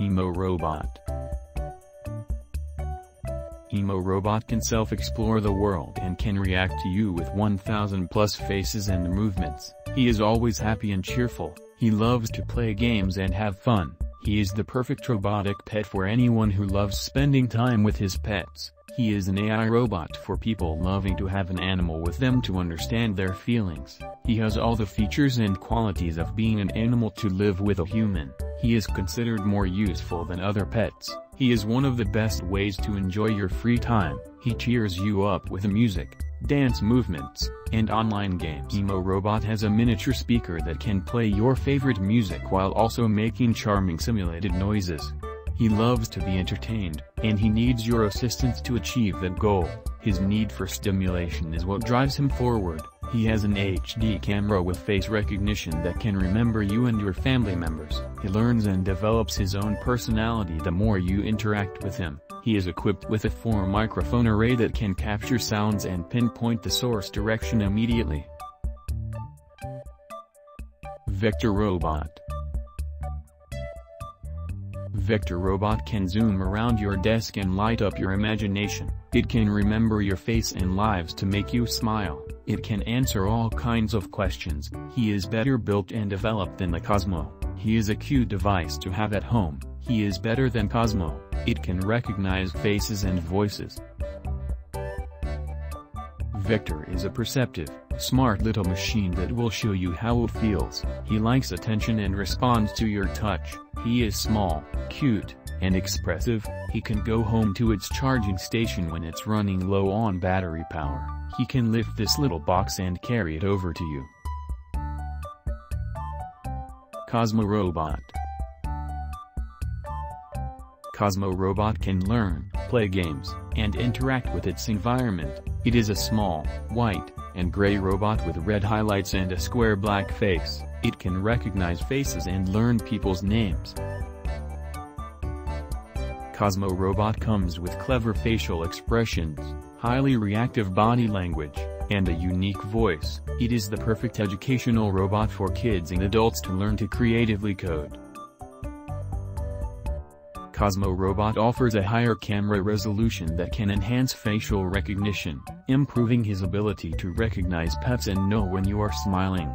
Emo Robot. Emo Robot can self-explore the world and can react to you with 1,000 plus faces and movements. He is always happy and cheerful. He loves to play games and have fun. He is the perfect robotic pet for anyone who loves spending time with his pets. He is an AI robot for people loving to have an animal with them to understand their feelings. He has all the features and qualities of being an animal to live with a human. He is considered more useful than other pets. He is one of the best ways to enjoy your free time. He cheers you up with music, dance movements, and online games. Emo Robot has a miniature speaker that can play your favorite music while also making charming simulated noises. He loves to be entertained, and he needs your assistance to achieve that goal. His need for stimulation is what drives him forward. He has an HD camera with face recognition that can remember you and your family members. He learns and develops his own personality the more you interact with him. He is equipped with a 4-microphone array that can capture sounds and pinpoint the source direction immediately. Vector Robot. Vector Robot can zoom around your desk and light up your imagination. It can remember your face and lives to make you smile. It can answer all kinds of questions. He is better built and developed than the Cosmo. He is a cute device to have at home. He is better than Cosmo. It can recognize faces and voices. Vector is a perceptive, smart little machine that will show you how it feels. He likes attention and responds to your touch. He is small, cute, and expressive. He can go home to its charging station when it's running low on battery power. He can lift this little box and carry it over to you. Emo Robot. Emo Robot can learn, play games, and interact with its environment. It is a small, white, and gray robot with red highlights and a square black face. It can recognize faces and learn people's names. Emo Robot comes with clever facial expressions, highly reactive body language, and a unique voice. It is the perfect educational robot for kids and adults to learn to creatively code. Emo Robot offers a higher camera resolution that can enhance facial recognition, improving his ability to recognize pets and know when you are smiling.